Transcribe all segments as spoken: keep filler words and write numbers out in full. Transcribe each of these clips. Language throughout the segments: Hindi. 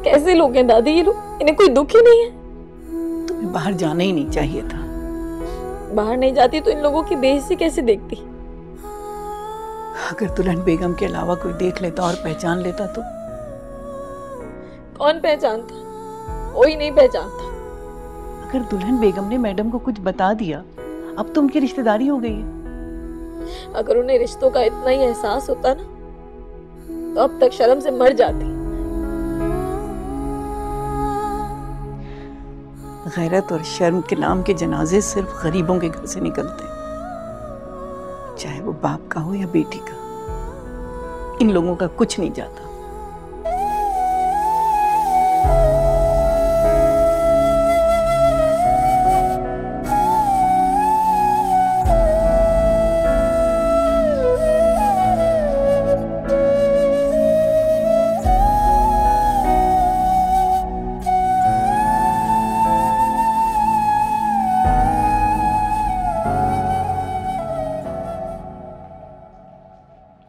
कैसे लोग हैं दादी ये लोग, इन्हें कोई दुख ही नहीं है। तुम्हें बाहर जाना ही नहीं चाहिए था। बाहर नहीं जाती तो इन लोगों की बेइज्जती कैसे देखती। अगर दुल्हन बेगम के अलावा कोई देख लेता और पहचान लेता तो। कौन पहचानता, कोई नहीं पहचानता। अगर दुल्हन बेगम ने मैडम को कुछ बता दिया, अब तो उनकी रिश्तेदारी हो गई है। अगर उन्हें रिश्तों का इतना ही एहसास होता ना तो अब तक शर्म से मर जाती। गैरत और शर्म के नाम के जनाजे सिर्फ गरीबों के घर से निकलते, चाहे वो बाप का हो या बेटी का। इन लोगों का कुछ नहीं जाता।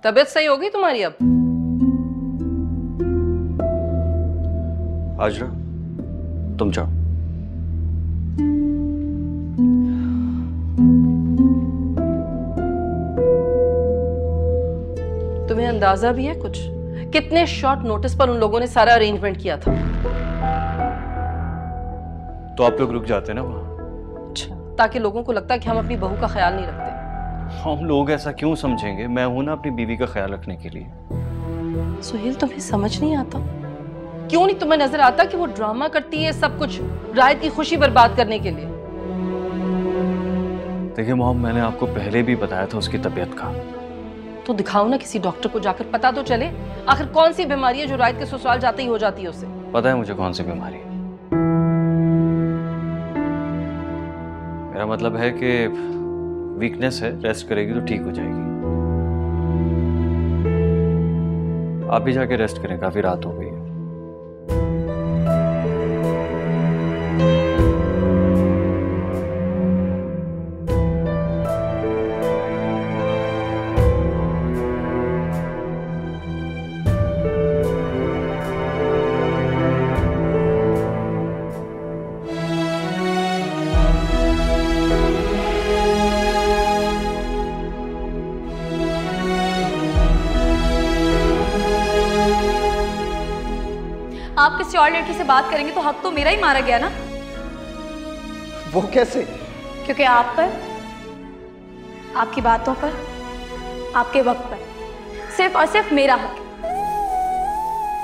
तबीयत सही हो गई तुम्हारी अब? आजरा, तुम जाओ। तुम्हें अंदाजा भी है कुछ कितने शॉर्ट नोटिस पर उन लोगों ने सारा अरेंजमेंट किया था? तो आप लोग रुक जाते ना वहां? अच्छा, ताकि लोगों को लगता है कि हम अपनी बहू का ख्याल नहीं रखते। हम लोग ऐसा क्यों समझेंगे, मैं हूं ना अपनी बीवी का ख्याल रखने के लिए। सुहेल, तुम्हें समझ नहीं आता? क्यों नहीं तुम्हें नजर आता कि वो ड्रामा करती है सब कुछ रायत की खुशी बर्बाद करने के लिए? देखिए मॉम, मैंने आपको पहले भी बताया था उसकी तबीयत का। तो दिखाओ ना किसी डॉक्टर को जाकर, पता तो चले आखिर कौन सी बीमारी है जो रायत के ससुराल जाते ही हो जाती है उसे। पता है मुझे कौन सी बीमारी है। मेरा मतलब है कि वीकनेस है, रेस्ट करेगी तो ठीक हो जाएगी। आप भी जाके रेस्ट करें, काफी रात हो गई है। आप किसी और लड़की से बात करेंगे तो हक तो मेरा ही मारा गया ना। वो कैसे? क्योंकि आप पर, आपकी बातों पर, आपके वक्त पर सिर्फ और सिर्फ मेरा हक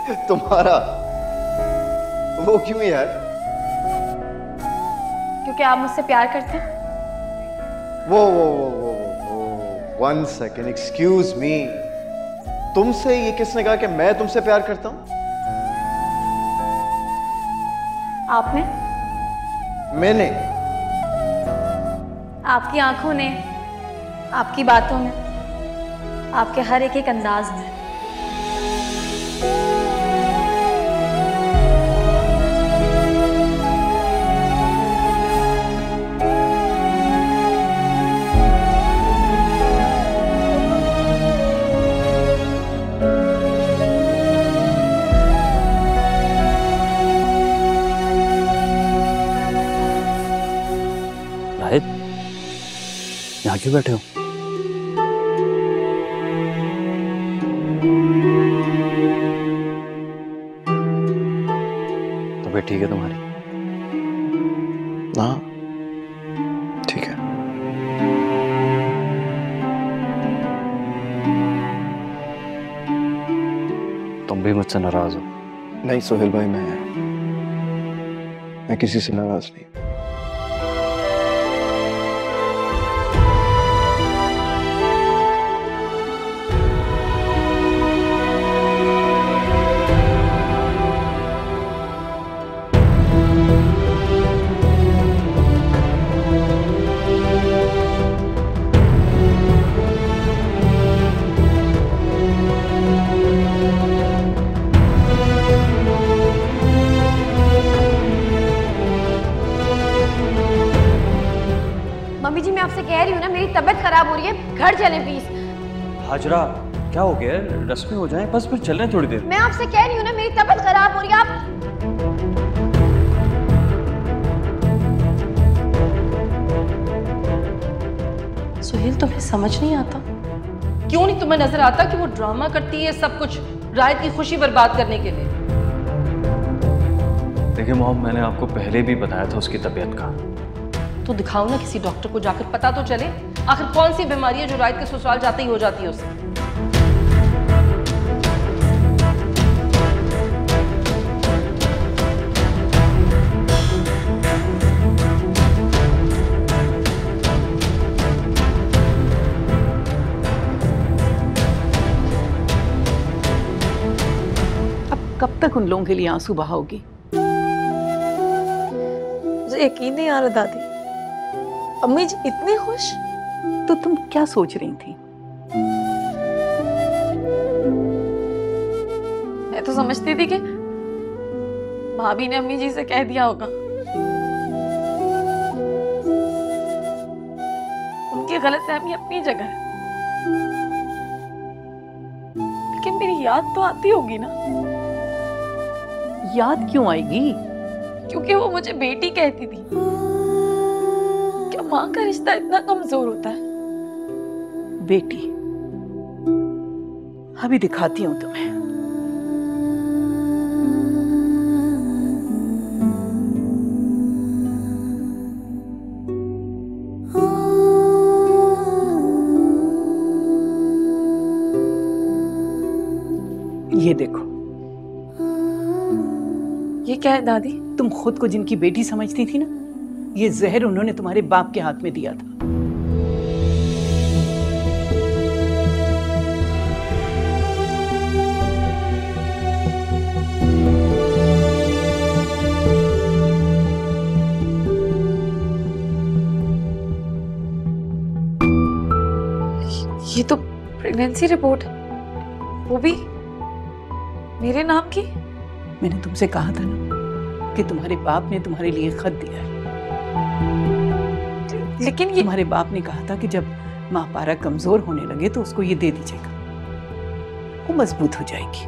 है। तुम्हारा वो क्यों यार? क्योंकि आप मुझसे प्यार करते हैं। वो वो वो वो वो वन सेकेंड, एक्सक्यूज मी। तुमसे ये किसने कहा कि मैं तुमसे प्यार करता हूं? आपने? मैंने? आपकी आंखों ने, आपकी बातों में, आपके हर एक एक अंदाज में। यहाँ क्यों बैठे हो? तबीयत ठीक है तुम्हारी? हाँ ठीक है। तुम भी मुझसे नाराज हो? नहीं सोहेल भाई, मैं मैं किसी से नाराज नहीं। खराब हो रही है, घर चलें प्लीज। हाजरा क्या हो गया, रस्में हो जाएं बस, फिर चलें थोड़ी देर। मैं आपसे कह रही हूँ ना, मेरी तबीयत खराब हो रही है। आप सुहेल, तुम्हें समझ नहीं आता, क्यों नहीं तुम्हें नजर आता कि वो ड्रामा करती है सब कुछ रायद की खुशी बर्बाद करने के लिए। देखिए मोहम्मद, मैंने आपको पहले भी बताया था उसकी तबीयत का। तो दिखाओ ना किसी डॉक्टर को जाकर, पता तो चले आखिर कौन सी बीमारी है जो रायद के ससुराल जाते ही हो जाती है उसे। अब कब तक उन लोगों के लिए आंसू बहाओगी? यकीन नहीं आ रहा दादी, अम्मी जी इतनी खुश। तो तुम क्या सोच रही थी? मैं तो समझती थी कि भाभी ने अम्मी जी से कह दिया होगा, उनकी गलतफहमी अपनी जगह है, लेकिन मेरी याद तो आती होगी ना। याद क्यों आएगी? क्योंकि वो मुझे बेटी कहती थी। क्या माँ का रिश्ता इतना कमजोर होता है? बेटी, अभी दिखाती हूँ तुम्हें। ये देखो। ये क्या है दादी? तुम खुद को जिनकी बेटी समझती थी ना, ये जहर उन्होंने तुम्हारे बाप के हाथ में दिया था। ये तो प्रेगनेंसी रिपोर्ट, वो भी मेरे नाम की। मैंने तुमसे कहा था ना कि तुम्हारे बाप ने तुम्हारे लिए खत दिया है, लेकिन ये तुम्हारे बाप ने कहा था कि जब महापारा कमजोर होने लगे तो उसको ये दे दीजिएगा, वो मजबूत हो जाएगी।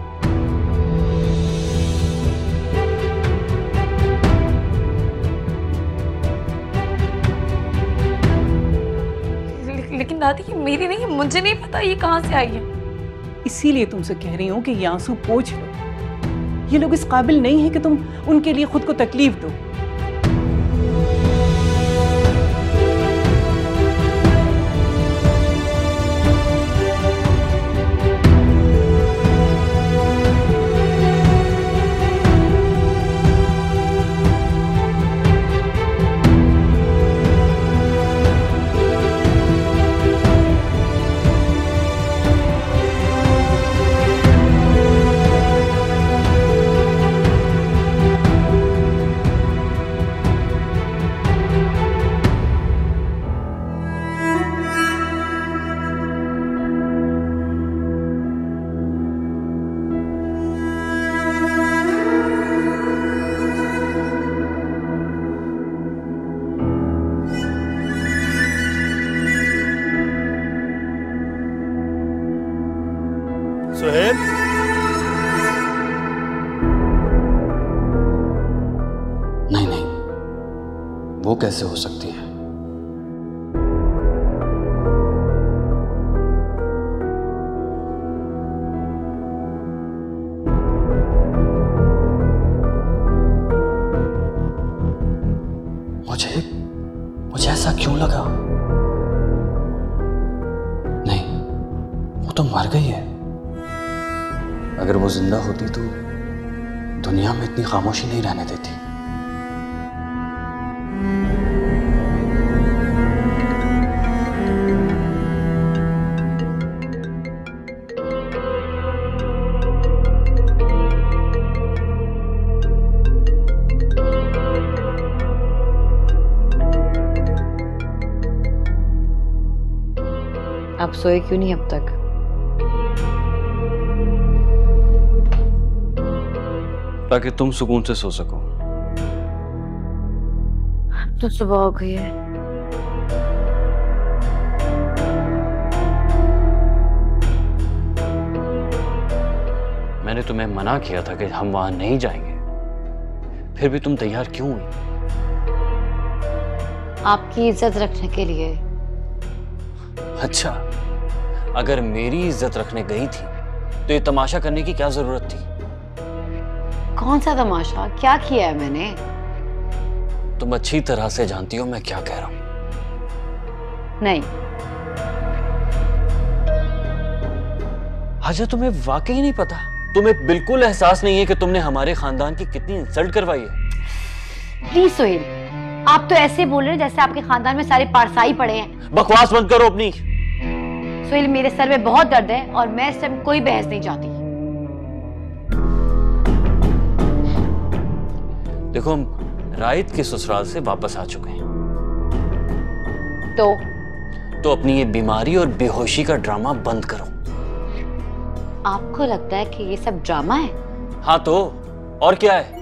ले, लेकिन दादी ये मेरी नहीं, मुझे नहीं पता ये कहाँ से आई है। इसीलिए तुमसे कह रही हूँ कि ये आंसू पोंछ लो। ये लोग इस काबिल नहीं है कि तुम उनके लिए खुद को तकलीफ दो। वो कैसे हो सकती है? मुझे मुझे ऐसा क्यों लगा? नहीं, वो तो मर गई है। अगर वो जिंदा होती तो दुनिया में इतनी खामोशी नहीं रहने देती। आप सोए क्यों नहीं अब तक? ताकि तुम सुकून से सो सको। तो सुबह हो गई है। मैंने तुम्हें मना किया था कि हम वहां नहीं जाएंगे, फिर भी तुम तैयार क्यों हुई? आपकी इज्जत रखने के लिए। अच्छा, अगर मेरी इज्जत रखने गई थी तो ये तमाशा करने की क्या जरूरत थी? कौन सा तमाशा? क्या किया है मैंने? तुम अच्छी तरह से जानती हो मैं क्या कह रहा हूं। नहीं। अच्छा, तुम्हें वाकई नहीं पता? तुम्हें बिल्कुल एहसास नहीं है कि तुमने हमारे खानदान की कितनी इंसल्ट करवाई है। प्लीज सोहेल, आप तो ऐसे बोल रहे हो जैसे आपके खानदान में सारे पारसाई पड़े हैं। बकवास बंद करो अपनी। सोहेल, मेरे सर में बहुत दर्द है और मैं इस टाइम कोई बहस नहीं चाहती। देखो, हम रायद के ससुराल से वापस आ चुके हैं। तो तो अपनी ये बीमारी और बेहोशी का ड्रामा बंद करो। आपको लगता है कि ये सब ड्रामा है? हाँ तो और क्या है?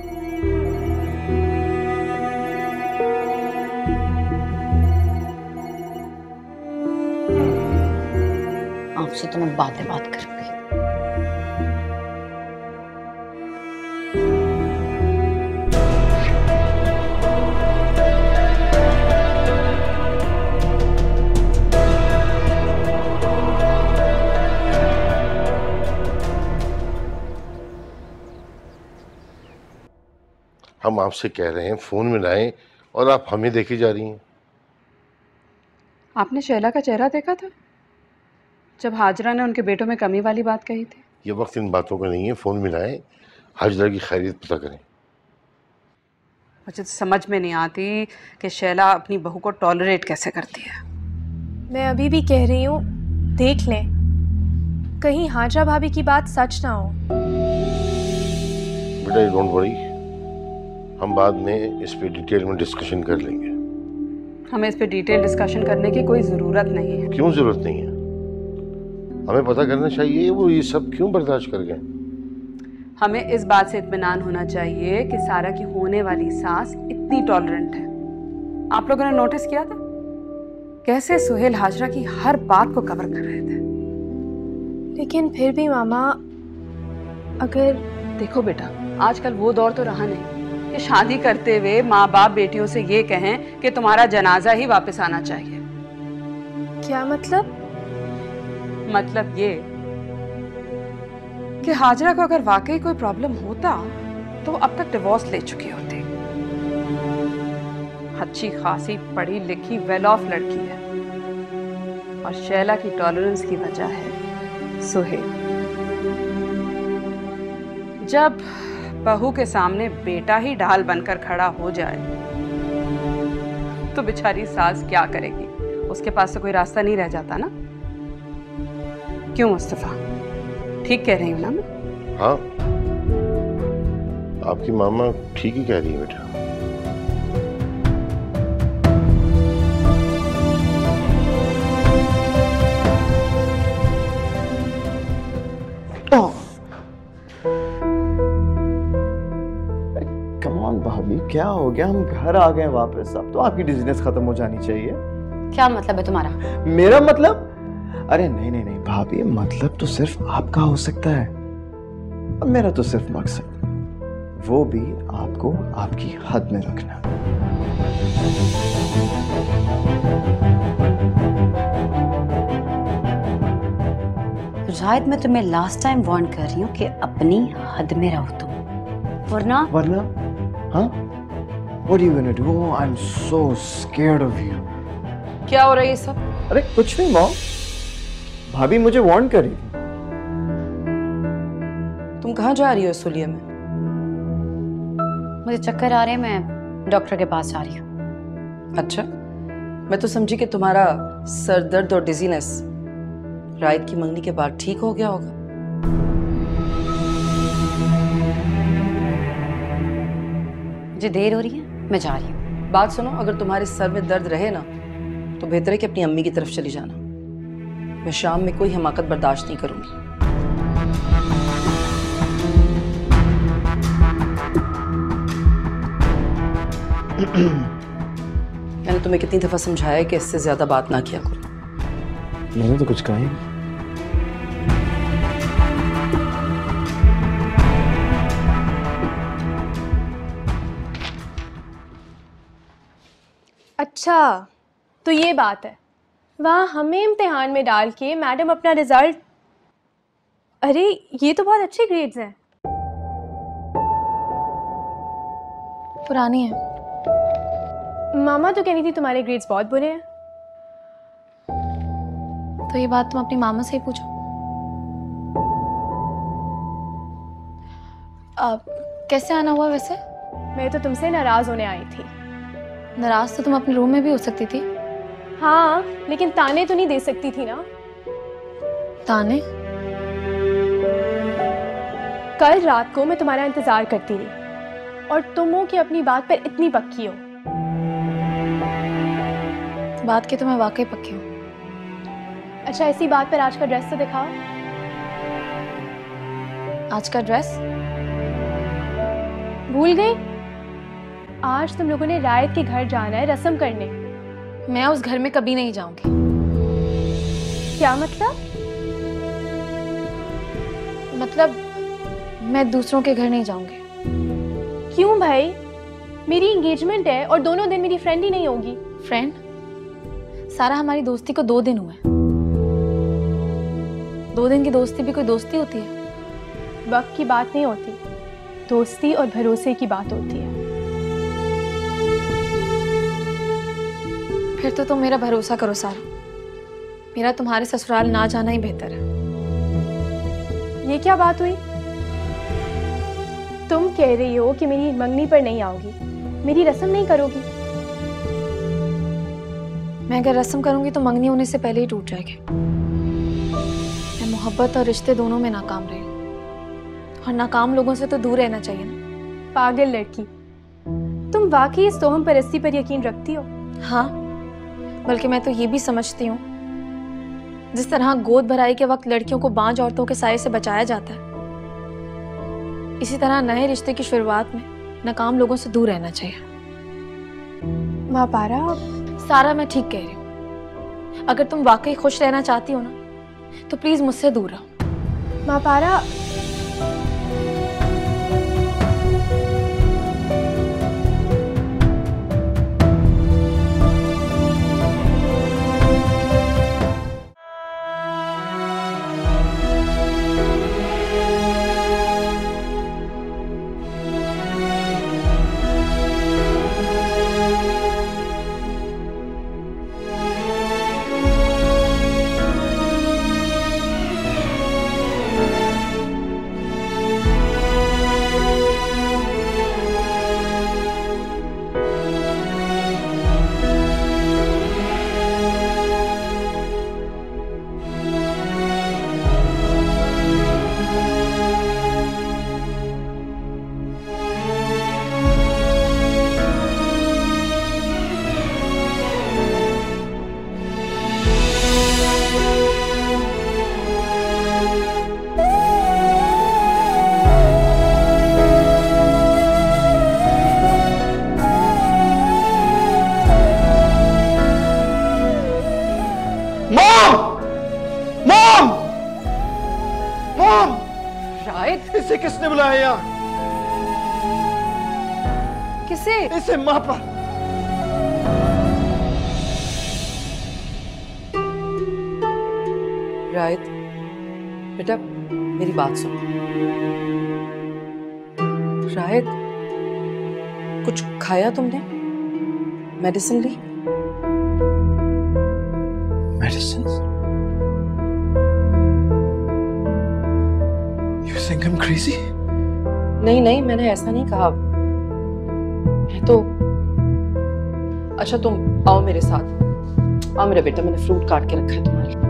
आपसे तो मैं बातें बात करूंगी। हम आपसे कह रहे हैं फोन में लाएं और आप हमें देखी जा रही हैं। आपने शैला का चेहरा देखा था जब हाजरा ने उनके बेटों में कमी वाली बात कही थी? ये वक्त इन बातों का नहीं है, फोन में लाएं, हाजरा की खैरियत पता करें। मुझे तो समझ में नहीं आती कि शैला अपनी बहू को टॉलरेट कैसे करती है। मैं अभी भी कह रही हूँ, देख लें कहीं हाजरा भाभी की बात सच ना हो। बेटा डोंट वरी, हम बाद में इस पे डिटेल में डिस्कशन कर लेंगे। हमें इस पे डिटेल डिस्कशन करने की कोई ज़रूरत नहीं है। क्यों ज़रूरत नहीं है? हमें पता करना चाहिए वो ये सब क्यों बर्दाश्त कर गए। हमें इस बात से इत्मीनान होना चाहिए कि सारा की होने वाली सास इतनी टॉलरेंट है। आप लोगों ने नोटिस किया था कैसे सुहेल हाजरा की हर बात को कवर कर रहे थे। लेकिन फिर भी मामा, अगर देखो बेटा, आजकल वो दौर तो रहा नहीं कि शादी करते हुए माँ बाप बेटियों से ये कहें कि तुम्हारा जनाजा ही वापस आना चाहिए। क्या मतलब? मतलब ये कि हाजरा को अगर वाकई कोई प्रॉब्लम होता तो अब तक डिवोर्स ले चुकी होती। अच्छी खासी पढ़ी लिखी वेल ऑफ लड़की है और शैला की टॉलरेंस की वजह है सुहेल। जब बहू के सामने बेटा ही ढाल बनकर खड़ा हो जाए तो बेचारी सास क्या करेगी? उसके पास तो कोई रास्ता नहीं रह जाता ना। क्यों मुस्तफा, ठीक कह रही हूँ ना मैं? हाँ, आपकी मामा ठीक ही कह रही है बेटा। क्या हो गया? हम घर आ गए वापस। अब तो आपकी डिजीनेस खत्म हो जानी चाहिए। क्या मतलब है तुम्हारा? मेरा मतलब? अरे नहीं नहीं नहीं भाभी, मतलब तो सिर्फ आपका हो सकता है और मेरा तो सिर्फ मकसद, वो भी आपको आपकी हद में रखना। रायद, मैं तुम्हें लास्ट टाइम वार्न कर रही हूँ कि अपनी हद में रहो तुम, वरना वरना हाँ? What are you gonna do? Oh, I'm so scared of you. क्या हो रहा है ये सब? अरे कुछ नहीं मॉम, भाभी मुझे वार्न कर रही थी। तुम कहाँ जा रही हो सुलिया में? मुझे चक्कर आ रहे हैं, मैं डॉक्टर के पास जा रही हूँ। अच्छा, मैं तो समझी कि तुम्हारा सर दर्द और डिजीनेस रायद की मंगनी के बाद ठीक हो गया होगा। मुझे देर हो रही है, मैं जा रही हूँ। बात सुनो, अगर तुम्हारे सर में दर्द रहे ना तो बेहतर है कि अपनी अम्मी की तरफ चली जाना। मैं शाम में कोई हमाकत बर्दाश्त नहीं करूंगी। मैंने तुम्हें कितनी दफा समझाया है कि इससे ज्यादा बात ना किया करो। मैंने तो कुछ कहा ही नहीं। अच्छा तो ये बात है, वहाँ हमें इम्तिहान में डाल के मैडम अपना रिज़ल्ट। अरे ये तो बहुत अच्छे ग्रेड्स हैं। पुरानी है। मामा तो कह रही थी तुम्हारे ग्रेड्स बहुत बुरे हैं। तो ये बात तुम अपनी मामा से ही पूछो। आ, कैसे आना हुआ वैसे? मैं तो तुमसे नाराज होने आई थी। नाराज तो तुम अपने रूम में भी हो सकती थी। हाँ लेकिन ताने तो नहीं दे सकती थी ना। ताने? कल रात को मैं तुम्हारा इंतजार करती रही और तुम हो कि अपनी बात पर इतनी पक्की हो। बात की तो मैं वाकई पक्की हूँ। अच्छा इसी बात पर आज का ड्रेस तो दिखाओ। आज का ड्रेस? भूल गई? आज तुम लोगों ने रायत के घर जाना है रस्म करने। मैं उस घर में कभी नहीं जाऊंगी। क्या मतलब? मतलब मैं दूसरों के घर नहीं जाऊंगी। क्यों भाई? मेरी एंगेजमेंट है और दोनों दिन मेरी फ्रेंड ही नहीं होगी। फ्रेंड? सारा हमारी दोस्ती को दो दिन हुए। दो दिन की दोस्ती भी कोई दोस्ती होती है? वक्त की बात नहीं होती, दोस्ती और भरोसे की बात होती है। फिर तो तुम मेरा भरोसा करो सारा। मेरा तुम्हारे ससुराल ना जाना ही बेहतर है। ये क्या बात हुई? तुम कह रही हो कि मेरी मंगनी पर नहीं आओगी, मेरी रस्म नहीं करोगी। मैं अगर रस्म करूंगी तो मंगनी होने से पहले ही टूट जाएगी। मैं मोहब्बत और रिश्ते दोनों में नाकाम रही और नाकाम लोगों से तो दूर रहना चाहिए ना। पागल लड़की, तुम वाकई इस तोहम परस्ती पर यकीन रखती हो? हाँ, बल्कि मैं तो ये भी समझती हूँ जिस तरह गोद भराई के वक्त लड़कियों को बांझ औरतों के साये से बचाया जाता है, इसी तरह नए रिश्ते की शुरुआत में नाकाम लोगों से दूर रहना चाहिए। महापारा सारा मैं ठीक कह रही हूँ। अगर तुम वाकई खुश रहना चाहती हो ना तो प्लीज मुझसे दूर रहो। महापारा इसे महापारा, रायत बेटा मेरी बात सुन। रायत कुछ खाया तुमने? मेडिसिन ली? Medicine? You think I'm crazy? नहीं नहीं मैंने ऐसा नहीं कहा। तो अच्छा तुम आओ मेरे साथ। आओ मेरा बेटा, मैंने फ्रूट काट के रखा है तुम्हारे लिए।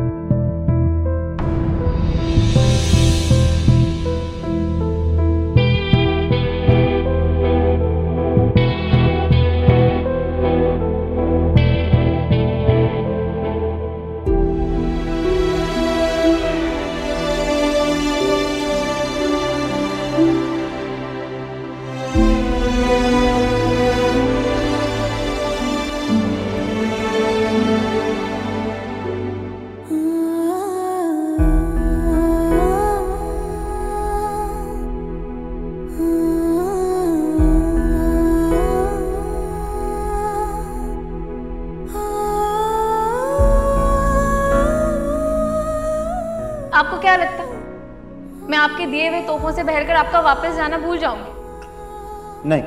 आपके दिए हुए तोहफों से बहरकर आपका वापस जाना भूल जाऊंगी। नहीं,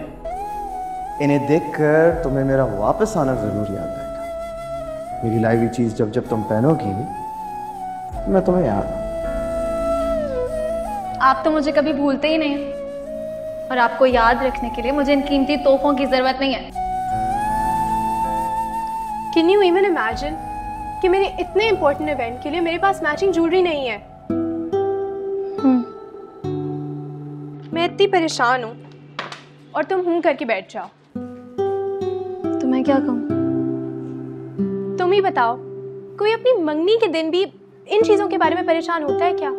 इन्हें देखकर तुम्हें मेरा वापस आना जरूर याद आएगा। मेरी लाइवी चीज जब जब तुम पहनोगी मैं तुम्हें याद। आप तो मुझे कभी भूलते ही नहीं और आपको याद रखने के लिए मुझे इन कीमती तोहफों की जरूरत नहीं है। Can you even imagine कि मेरे इतने इम्पोर्टेंट इवेंट के लिए मेरे पास मैचिंग ज्वेलरी नहीं है। hmm. मैं इतनी परेशान हूँ और तुम हूँ करके बैठ जाओ। तो मैं क्या कहूँ? तुम ही बताओ, कोई अपनी मंगनी के दिन भी इन चीजों के बारे में परेशान होता है क्या?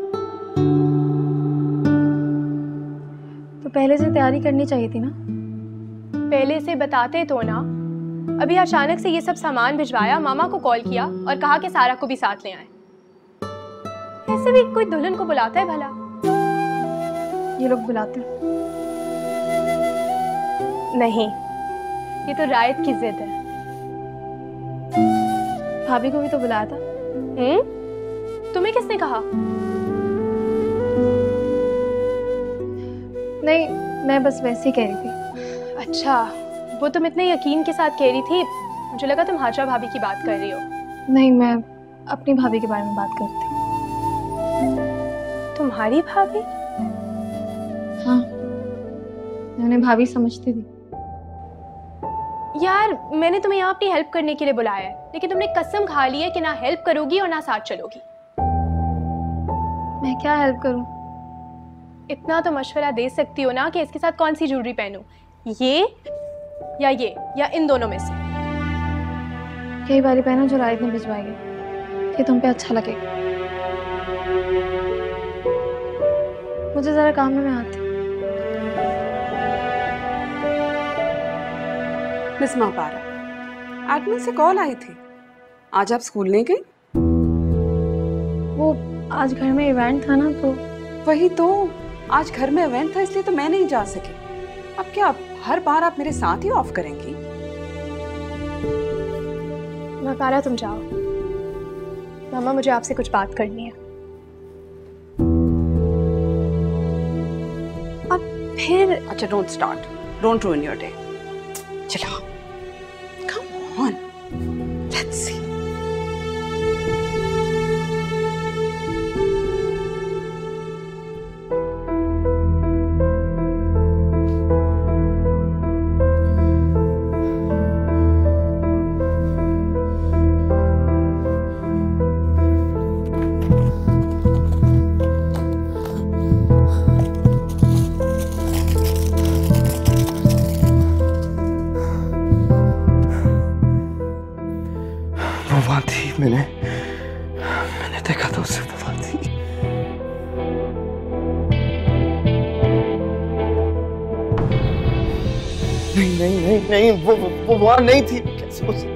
तो पहले से तैयारी करनी चाहिए थी ना। पहले से बताते तो ना। अभी अचानक से ये सब सामान भिजवाया, मामा को कॉल किया और कहा कि सारा को भी साथ ले आए। ऐसे भी कोई दुल्हन को बुलाता है भला? ये लोग बुलाते नहीं, ये तो रायत की जिद है। भाभी को भी तो बुलाया था। हम्म, तुम्हें किसने कहा? नहीं, मैं बस वैसे ही कह रही थी। अच्छा, वो तुम इतने यकीन के साथ कह रही थी, मुझे लगा तुम हाजरा भाभी की बात कर रही हो। नहीं, मैं अपनी भाभी के बारे में बात करती। तुम्हारी भाभी? हाँ, मैं उन्हें भाभी समझती थी। यार, मैंने तुम्हें यहाँ अपनी हेल्प करने के लिए बुलाया है, लेकिन तुमने कसम खा ली है कि ना हेल्प करोगी और ना साथ चलोगी। मैं क्या हेल्प करूँ? इतना तो मशवरा दे सकती हो ना कि इसके साथ कौन सी ज्वेलरी पहनूं, ये या ये या इन दोनों में से। कई बारी पहना जो रायत ने भिजवाई है, ये तुम पे अच्छा लगेगा। मुझे जरा काम में आती। मिस महापारा, एडमिन से कॉल आई थी, आज आप स्कूल नहीं गई? वो आज घर में इवेंट था ना, तो वही तो आज घर में इवेंट था इसलिए तो मैं नहीं जा सकी। अब क्या हर बार आप मेरे साथ ही ऑफ करेंगी? महापारा, तुम जाओ। मामा, मुझे आपसे कुछ बात करनी है। अब फिर? अच्छा, don't start, don't ruin your day. चलो, कम ऑन, लेट्स सी। मैंने मैंने देखा था उसे। नहीं नहीं नहीं नहीं वो वो वहां नहीं थी। कैसे उसे?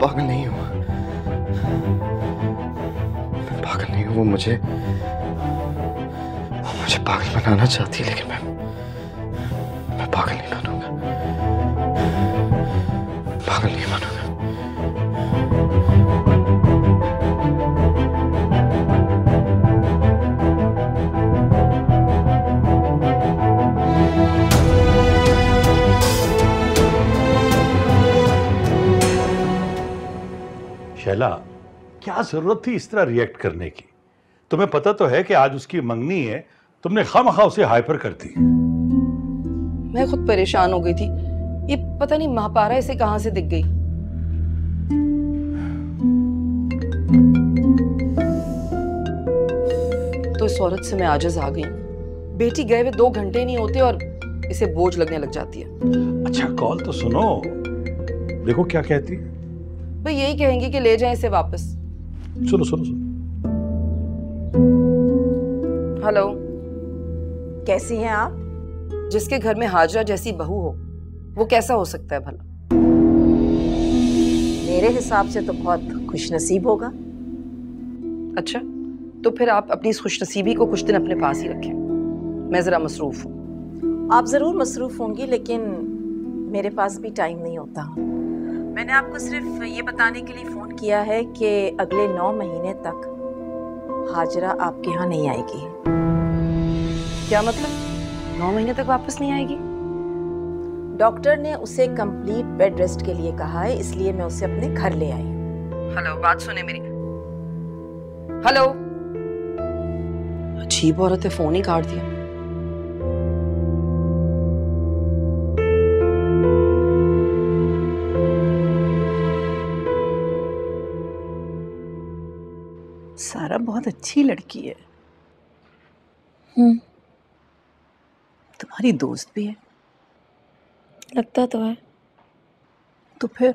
पागल नहीं हूँ, मैं पागल नहीं हूँ। वो मुझे वो मुझे पागल बनाना चाहती है, लेकिन मैं मैं पागल नहीं बनूंगा, पागल नहीं बनूंगा। शैला, क्या जरूरत थी इस तरह रिएक्ट करने की? तुम्हें पता तो है कि आज उसकी मंगनी है, तुमने खामखा उसे हाइपर कर दी। मैं खुद परेशान हो गई थी, ये पता नहीं महापारा इसे कहां से दिख गई। तो इस औरत से मैं आजिज आ गई। बेटी गए हुए दो घंटे नहीं होते और इसे बोझ लगने लग जाती है। अच्छा, कॉल तो सुनो, देखो क्या कहती है। भाई यही कहेंगे कि ले जाएं इसे वापस। सुनो सुनो सुनो हेलो, कैसी हैं आप? जिसके घर में हाजरा जैसी बहू हो वो कैसा हो सकता है भला? मेरे हिसाब से तो बहुत खुशनसीब होगा। अच्छा, तो फिर आप अपनी इस खुशनसीबी को कुछ दिन अपने पास ही रखें। मैं ज़रा मसरूफ़ हूँ। आप ज़रूर मसरूफ़ होंगी, लेकिन मेरे पास भी टाइम नहीं होता। मैंने आपको सिर्फ ये बताने के लिए फ़ोन किया है कि अगले नौ महीने तक हाजरा आपके यहाँ नहीं आएगी। क्या मतलब? नौ महीने तक वापस नहीं आएगी? डॉक्टर ने उसे कंप्लीट बेड रेस्ट के लिए कहा है, इसलिए मैं उसे अपने घर ले आई। हेलो, बात सुने मेरी। हेलो, अजीब औरत है, फोन ही काट दिया। सारा बहुत अच्छी लड़की है। हम्म, तुम्हारी दोस्त भी है। लगता तो है। तो फिर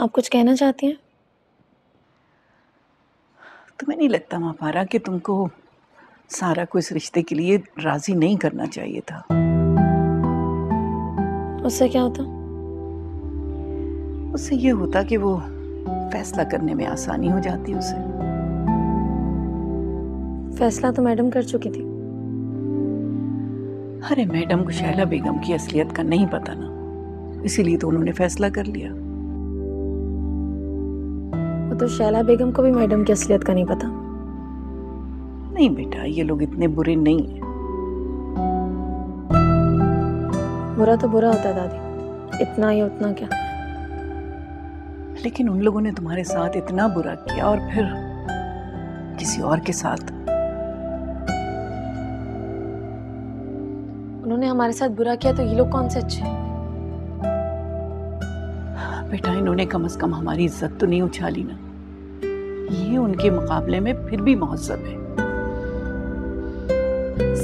आप कुछ कहना चाहती हैं? तुम्हें नहीं लगता महापारा कि तुमको सारा को इस रिश्ते के लिए राजी नहीं करना चाहिए था? उससे क्या होता? उससे ये होता कि वो फैसला करने में आसानी हो जाती उसे। फैसला तो मैडम कर चुकी थी। अरे मैडम को शैला बेगम की असलियत का नहीं पता ना, इसीलिए तो उन्होंने फैसला कर लिया। वो तो शैला बेगम को भी मैडम की असलियत का नहीं पता। नहीं बेटा, ये लोग इतने बुरे नहीं हैं। बुरा तो बुरा होता है दादी, इतना या उतना क्या। लेकिन उन लोगों ने तुम्हारे साथ इतना बुरा किया और फिर किसी और के साथ। उन्होंने हमारे साथ बुरा किया तो ये लोग कौन से अच्छे हैं? बेटा, इन्होंने कम से कम हमारी इज्जत तो नहीं उछाली ना। ये उनके मुकाबले में फिर भी महज़ब है।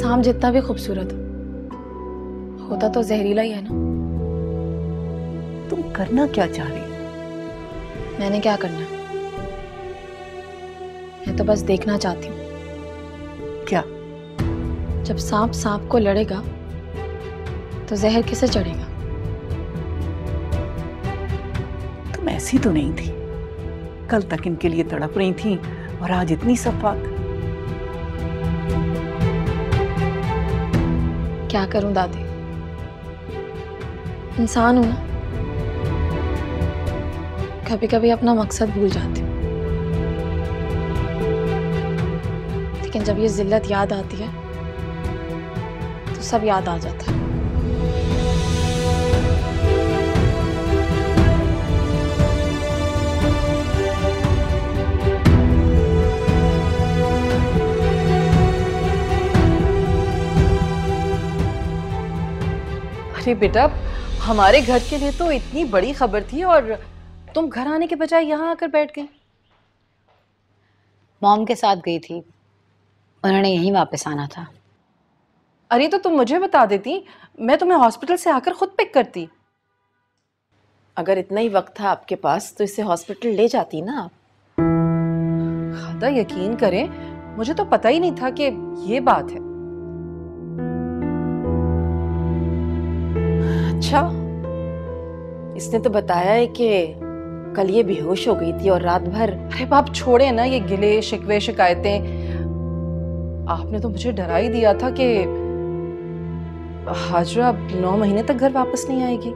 सांप जितना भी खूबसूरत हो, होता तो जहरीला ही है ना। तुम करना क्या चाह रही? मैंने क्या करना? मैं तो बस देखना चाहती हूँ। क्या? जब सांप सांप को लड़ेगा तो जहर किसे चढ़ेगा? तुम ऐसी तो नहीं थी। कल तक इनके लिए तड़प रही थी और आज इतनी सफात। क्या करूं दादी, इंसान हूं ना। कभी कभी अपना मकसद भूल जाती हूं, लेकिन जब ये जिल्लत याद आती है तो सब याद आ जाता है। अरे बेटा, हमारे घर के लिए तो इतनी बड़ी खबर थी और तुम घर आने के बजाय यहाँ आकर बैठ गई। मॉम के साथ गई थी, उन्होंने यहीं वापस आना था। अरे तो तुम मुझे बता देती, मैं तुम्हें हॉस्पिटल से आकर खुद पिक करती। अगर इतना ही वक्त था आपके पास तो इसे हॉस्पिटल ले जाती ना आप। खादा, यकीन करें, मुझे तो पता ही नहीं था कि ये बात है। अच्छा, इसने तो बताया है कि कल ये बेहोश हो गई थी और रात भर। अरे बाप, छोड़े ना ये गिले शिकवे शिकायतें। आपने तो मुझे डरा ही दिया था कि हाजरा अब नौ महीने तक घर वापस नहीं आएगी।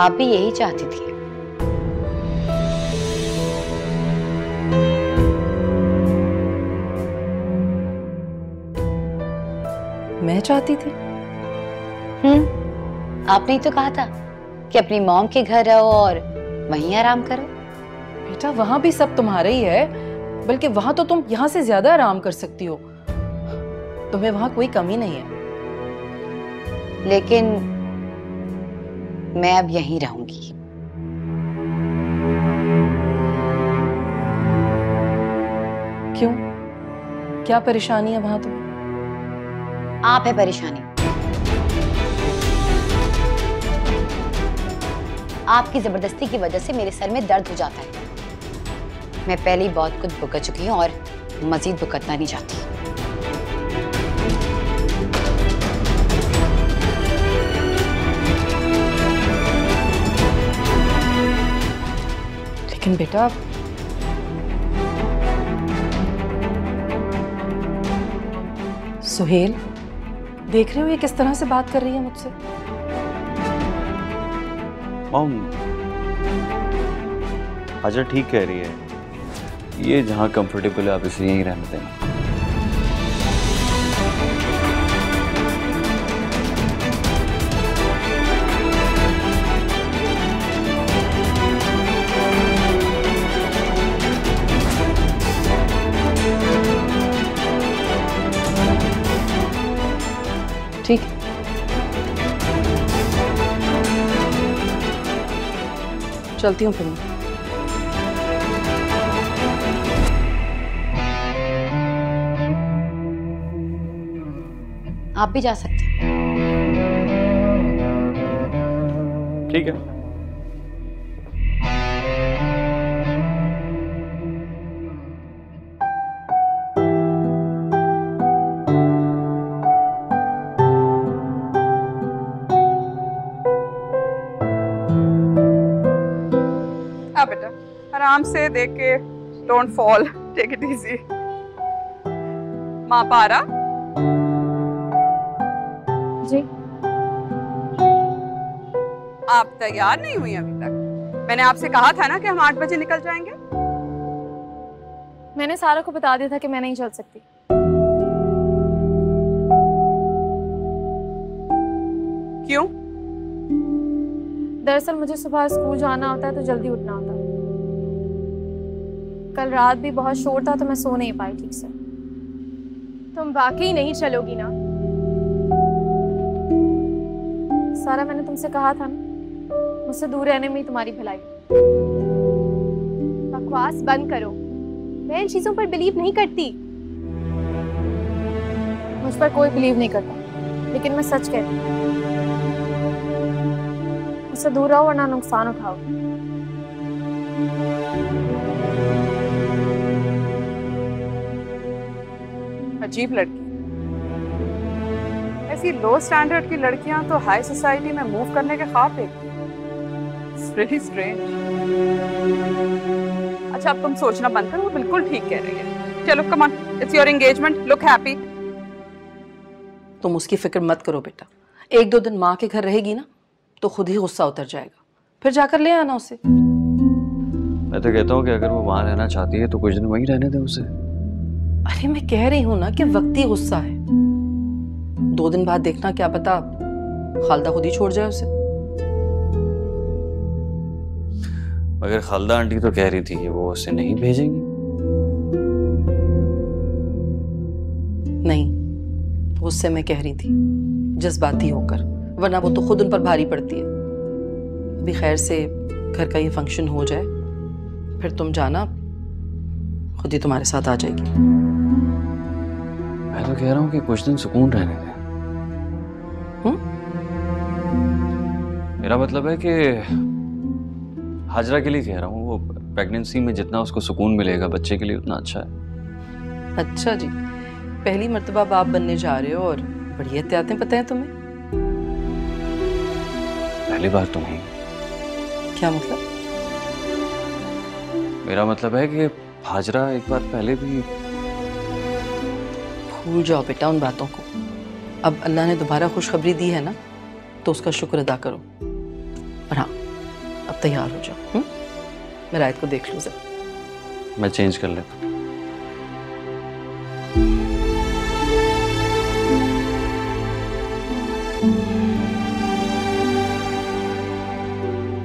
आप भी यही चाहती थी। मैं चाहती थी? हम्म, आपने ही तो कहा था कि अपनी मॉम के घर रहो और वहीं आराम करो। बेटा, वहां भी सब तुम्हारा ही है, बल्कि वहां तो तुम यहाँ से ज्यादा आराम कर सकती हो। तुम्हें वहां कोई कमी नहीं है। लेकिन मैं अब यहीं रहूंगी। क्यों? क्या परेशानी है वहां तुम्हें? आप है परेशानी। आपकी जबरदस्ती की वजह से मेरे सर में दर्द हो जाता है। मैं पहले ही बहुत कुछ भुगत चुकी हूँ और मजीद भुगतना नहीं चाहती। लेकिन बेटा सुहेल, देख रहे हो ये किस तरह से बात कर रही है मुझसे। मॉम, आजा ठीक कह रही है, ये जहां कंफर्टेबल है आप इसलिए यहीं रहने देना। ठीक है। चलती हूँ फिर। आप भी जा सकते हैं। ठीक है। आराम से देख के, don't fall, take it easy. Mahapara ji, आप तैयार नहीं हुई अभी तक। मैंने आपसे कहा था ना कि हम आठ बजे निकल जाएंगे। मैंने सारा को बता दिया था कि मैं नहीं चल सकती। क्यों? दरअसल मुझे सुबह स्कूल जाना होता है तो जल्दी उठना होता है। कल रात भी बहुत शोर था तो मैं सो नहीं पाई ठीक से। तुम वाकई नहीं चलोगी ना? सारा, मैंने तुमसे कहा था ना, मुझसे दूर रहने में ही तुम्हारी भलाई। बकवास बंद करो, मैं इन चीजों पर बिलीव नहीं करती। मुझ पर कोई बिलीव नहीं करता, लेकिन मैं सच कहती हूँ। मुझसे दूर रहो वरना नुकसान उठाओ। अजीब लड़की, ऐसी लो स्टैंडर्ड की लड़कियां तो हाई सोसाइटी में मूव करने के ख्वाब देखती हैं। It's really strange. अच्छा, अब तुम सोचना बंद करो, वो बिल्कुल ठीक कह रही है। चलो come on, it's your engagement, look happy. तुम उसकी फिक्र मत करो बेटा। एक दो दिन माँ के घर रहेगी ना तो खुद ही गुस्सा उतर जाएगा, फिर जाकर ले आना उसे। मैं तो कहता हूँ कि अगर वो वहां रहना चाहती है तो कुछ दिन वहीं रहने दे उसे। अरे मैं कह रही हूँ ना कि वक्ती गुस्सा है, दो दिन बाद देखना, क्या पता खालदा खुद ही छोड़ जाए उसे। मगर खालदा आंटी तो कह रही थी कि वो उसे नहीं भेजेंगी। नहीं, उससे मैं कह रही थी जज्बाती होकर, वरना वो तो खुद उन पर भारी पड़ती है। अभी खैर से घर का ये फंक्शन हो जाए, फिर तुम जाना, खुद ही तुम्हारे साथ आ जाएगी। मैं तो कह रहा हूँ कि कुछ दिन सुकून रहने दें। मेरा मतलब है कि हाजरा के लिए कह रहा हूँ, वो प्रेगनेंसी में जितना उसको सुकून मिलेगा बच्चे के लिए उतना अच्छा है। अच्छा जी, पहली मर्तबा बाप बनने जा रहे हो और बड़ी एहतियातें पता है तुम्हें। पहली बार तुम्हें। क्या मतलब? मेरा मतलब है कि हाजरा एक बार पहले भी। भूल जाओ बेटा उन बातों को। अब अल्लाह ने दोबारा खुशखबरी दी है ना, तो उसका शुक्र अदा करो। और हाँ, अब तैयार हो जाओ। हम्म, मैं रायत को देख लूँ जरा। मैं चेंज कर लेता हूँ।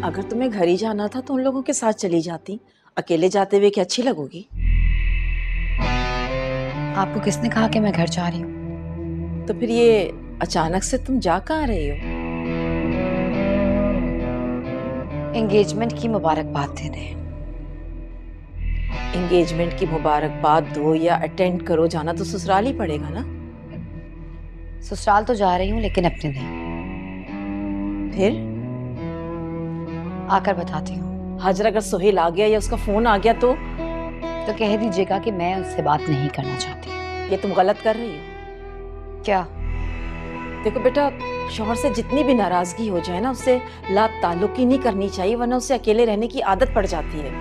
अगर तुम्हें घर ही जाना था तो उन लोगों के साथ चली जाती, अकेले जाते हुए क्या अच्छी लगोगी? आपको किसने कहा कि मैं घर जा रही हूँ? तो फिर ये अचानक से तुम जा कहाँ रही हो? एंगेजमेंट की मुबारकबाद देने। एंगेजमेंट की मुबारकबाद दो या अटेंड करो, जाना तो ससुराल ही पड़ेगा ना। ससुराल तो जा रही हूँ लेकिन अपने नहीं। फिर आकर बताती हूँ। हाजरा, अगर सोहेल आ गया या उसका फोन आ गया तो तो कह दीजिएगा कि मैं उससे बात नहीं करना चाहती। ये तुम गलत कर रही हो। क्या? देखो बेटा, शौहर से जितनी भी नाराजगी हो जाए ना, उससे लात ताल्लुक ही नहीं करनी चाहिए, वरना उससे अकेले रहने की आदत पड़ जाती है।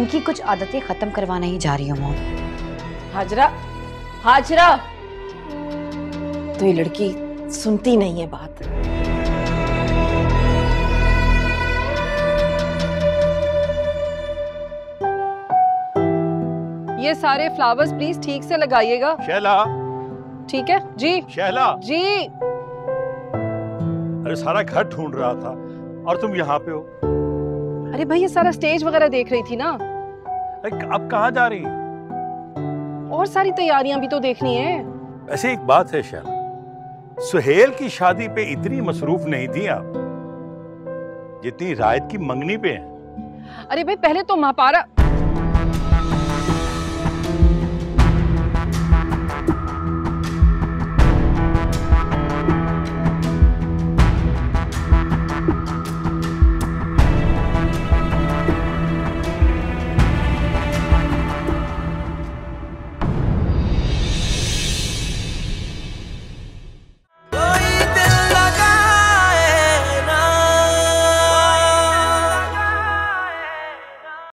इनकी कुछ आदतें खत्म करवाना ही जा रही हूँ मॉम। हाजरा, हाजरा, तो ये लड़की सुनती नहीं है बात। ये सारे फ्लावर्स प्लीज ठीक से लगाइएगा। शैला, ठीक है जी। शैला जी, अरे सारा घर ढूंढ रहा था और तुम यहाँ पे हो। अरे भाई, ये सारा स्टेज वगैरह देख रही थी ना। अब कहाँ जा रही है? और सारी तैयारियां भी तो देखनी है। ऐसे एक बात है शैला, सुहेल की शादी पे इतनी मसरूफ नहीं थी आप जितनी रायद की मंगनी पे हैं। अरे भाई, पहले तो महापारा